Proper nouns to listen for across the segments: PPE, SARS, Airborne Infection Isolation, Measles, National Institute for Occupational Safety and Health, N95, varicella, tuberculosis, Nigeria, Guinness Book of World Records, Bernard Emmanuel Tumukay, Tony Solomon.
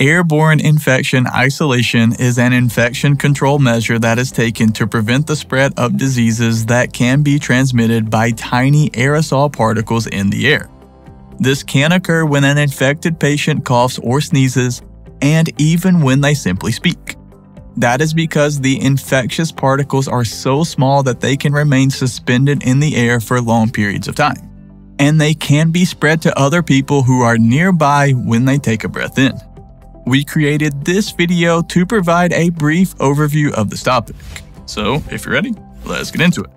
Airborne infection isolation is an infection control measure that is taken to prevent the spread of diseases that can be transmitted by tiny aerosol particles in the air. This can occur when an infected patient coughs or sneezes, and even when they simply speak. That is because the infectious particles are so small that they can remain suspended in the air for long periods of time, and they can be spread to other people who are nearby when they take a breath in. We created this video to provide a brief overview of this topic. So, if you're ready, let's get into it.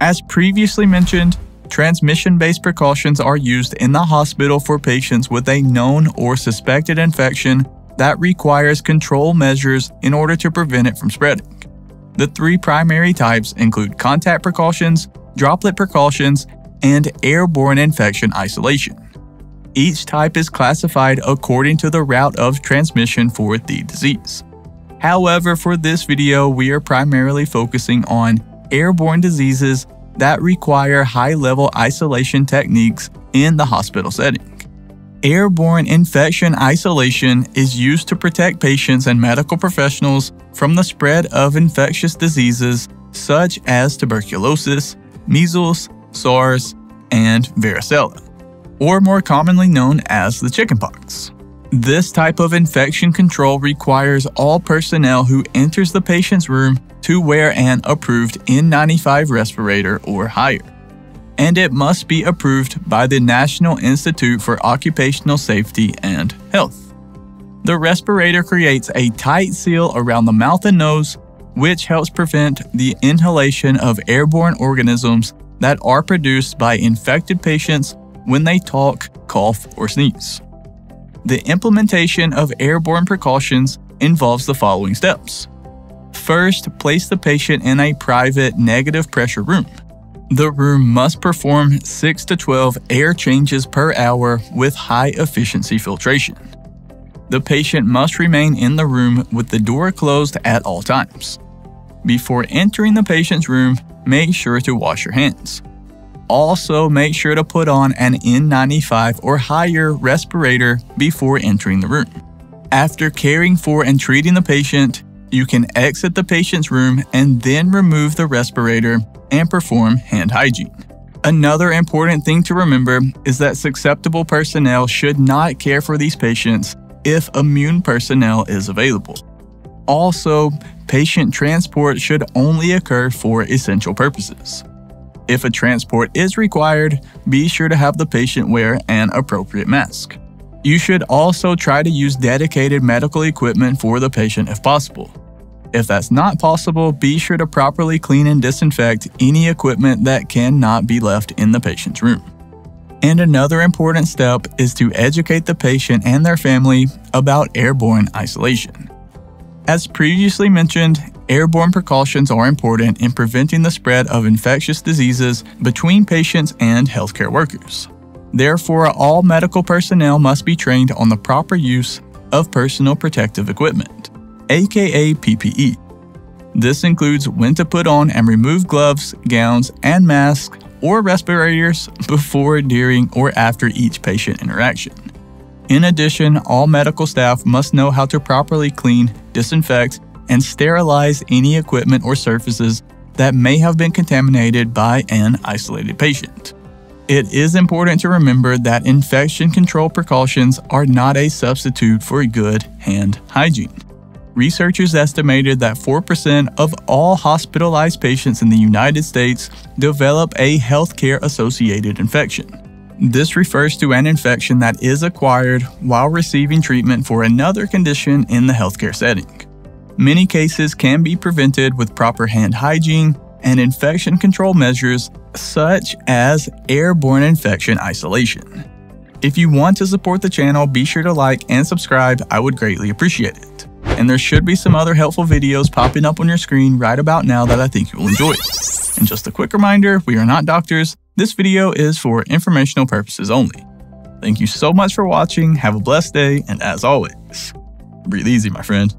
As previously mentioned, transmission-based precautions are used in the hospital for patients with a known or suspected infection that requires control measures in order to prevent it from spreading. The three primary types include contact precautions, droplet precautions, and airborne infection isolation. Each type is classified according to the route of transmission for the disease. However, for this video, we are primarily focusing on airborne diseases that require high-level isolation techniques in the hospital setting. Airborne infection isolation is used to protect patients and medical professionals from the spread of infectious diseases such as tuberculosis, measles, SARS, and varicella, or more commonly known as the chickenpox. This type of infection control requires all personnel who enters the patient's room to wear an approved N95 respirator or higher, and it must be approved by the National Institute for Occupational Safety and Health. The respirator creates a tight seal around the mouth and nose, which helps prevent the inhalation of airborne organisms that are produced by infected patients when they talk, cough, or sneeze. The implementation of airborne precautions involves the following steps. First, place the patient in a private negative pressure room. The room must perform 6 to 12 air changes per hour with high efficiency filtration. The patient must remain in the room with the door closed at all times. Before entering the patient's room, make sure to wash your hands. Also, make sure to put on an N95 or higher respirator before entering the room. After caring for and treating the patient, you can exit the patient's room and then remove the respirator and perform hand hygiene. Another important thing to remember is that susceptible personnel should not care for these patients if immune personnel is available. Also, patient transport should only occur for essential purposes. If a transport is required, be sure to have the patient wear an appropriate mask. You should also try to use dedicated medical equipment for the patient if possible. If that's not possible, be sure to properly clean and disinfect any equipment that cannot be left in the patient's room. And another important step is to educate the patient and their family about airborne isolation. As previously mentioned, airborne precautions are important in preventing the spread of infectious diseases between patients and healthcare workers. Therefore, all medical personnel must be trained on the proper use of personal protective equipment, aka PPE. This includes when to put on and remove gloves, gowns, and masks or respirators before, during, or after each patient interaction. In addition, all medical staff must know how to properly clean, disinfect, and sterilize any equipment or surfaces that may have been contaminated by an isolated patient. It is important to remember that infection control precautions are not a substitute for good hand hygiene. Researchers estimated that 4% of all hospitalized patients in the United States develop a healthcare-associated infection. This refers to an infection that is acquired while receiving treatment for another condition in the healthcare setting. Many cases can be prevented with proper hand hygiene and infection control measures such as airborne infection isolation. If you want to support the channel, be sure to like and subscribe. I would greatly appreciate it. And there should be some other helpful videos popping up on your screen right about now that I think you will enjoy. And just a quick reminder, we are not doctors. This video is for informational purposes only. Thank you so much for watching. Have a blessed day. And as always, breathe easy, my friend.